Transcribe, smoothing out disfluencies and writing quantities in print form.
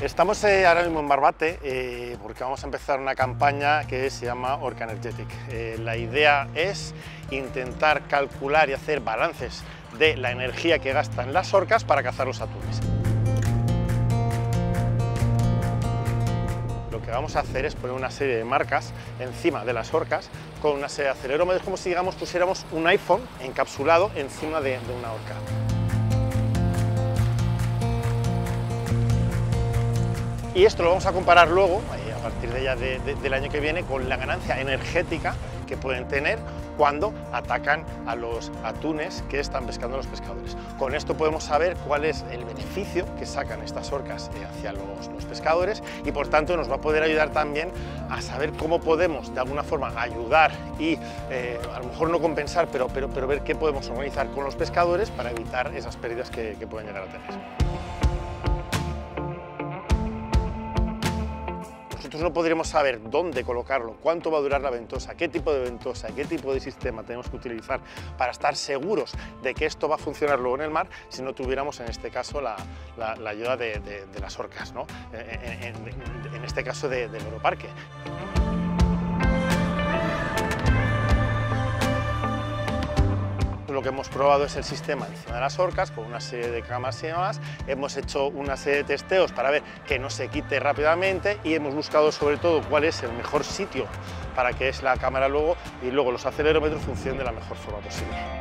Estamos ahora mismo en Barbate porque vamos a empezar una campaña que se llama Orca Energetic. La idea es intentar calcular y hacer balances de la energía que gastan las orcas para cazar los atunes. Lo que vamos a hacer es poner una serie de marcas encima de las orcas con una serie de acelerómetros, como si digamos pusiéramos un iPhone encapsulado encima de una orca. Y esto lo vamos a comparar luego, a partir de ya del año que viene, con la ganancia energética que pueden tener cuando atacan a los atunes que están pescando los pescadores. Con esto podemos saber cuál es el beneficio que sacan estas orcas hacia los pescadores y, por tanto, nos va a poder ayudar también a saber cómo podemos, de alguna forma, ayudar y a lo mejor no compensar, pero ver qué podemos organizar con los pescadores para evitar esas pérdidas que pueden llegar a tener. Nosotros no podremos saber dónde colocarlo, cuánto va a durar la ventosa, qué tipo de ventosa, qué tipo de sistema tenemos que utilizar para estar seguros de que esto va a funcionar luego en el mar si no tuviéramos en este caso la ayuda de las orcas, ¿no? En este caso del Loro Parque. Lo que hemos probado es el sistema encima de las orcas con una serie de camas y demás. Hemos hecho una serie de testeos para ver que no se quite rápidamente y hemos buscado sobre todo cuál es el mejor sitio para que la cámara luego y luego los acelerómetros funcionen de la mejor forma posible.